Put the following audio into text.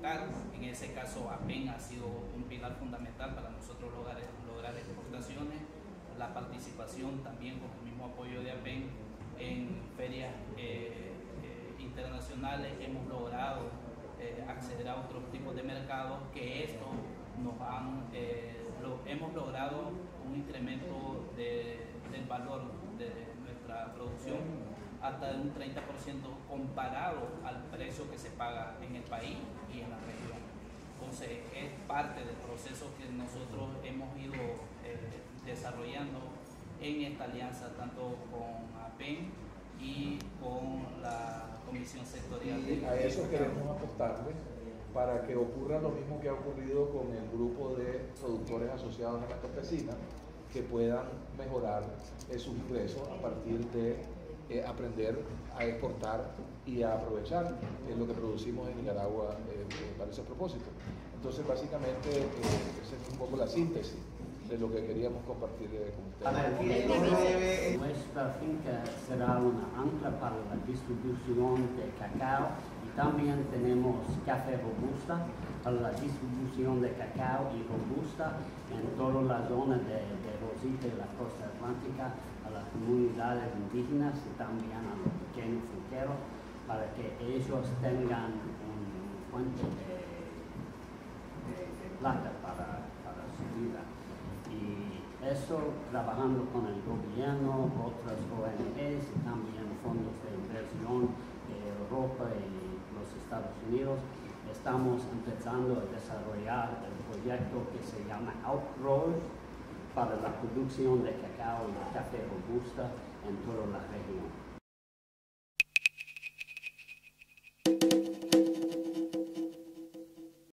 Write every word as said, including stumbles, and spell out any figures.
exportar. En ese caso, APEN ha sido un pilar fundamental para nosotros lograr, lograr exportaciones. La participación también con el mismo apoyo de APEN en ferias eh, eh, internacionales hemos logrado eh, acceder a otros tipos de mercados, que esto nos han, eh, lo, hemos logrado un incremento de, del valor de nuestra producción hasta de un treinta por ciento comparado al precio que se paga en el país y en la región. Entonces, es parte del proceso que nosotros hemos ido eh, desarrollando en esta alianza, tanto con APEN y con la Comisión Sectorial. Y a eso queremos apostarle para que ocurra lo mismo que ha ocurrido con el grupo de productores asociados a la campesina, que puedan mejorar eh, sus ingresos a partir de eh, aprender a exportar y a aprovechar eh, lo que producimos en Nicaragua eh, eh, para ese propósito. Entonces, básicamente, eh, esa es un poco la síntesis de lo que queríamos compartir eh, con ustedes. A partir de nuestra finca será una ancla para la distribución de cacao, y también tenemos café robusta para la distribución de cacao y robusta en toda la zona de, de Rosita y la costa atlántica, a las comunidades indígenas y también a los pequeños fruteros, para que ellos tengan un fuente de, de, de plata para, para su vida. Y eso trabajando con el gobierno, otras O N Ges y también fondos de inversión de Europa y los Estados Unidos, estamos empezando a desarrollar el proyecto que se llama Out Roads para la producción de cacao y de café robusta en toda la región.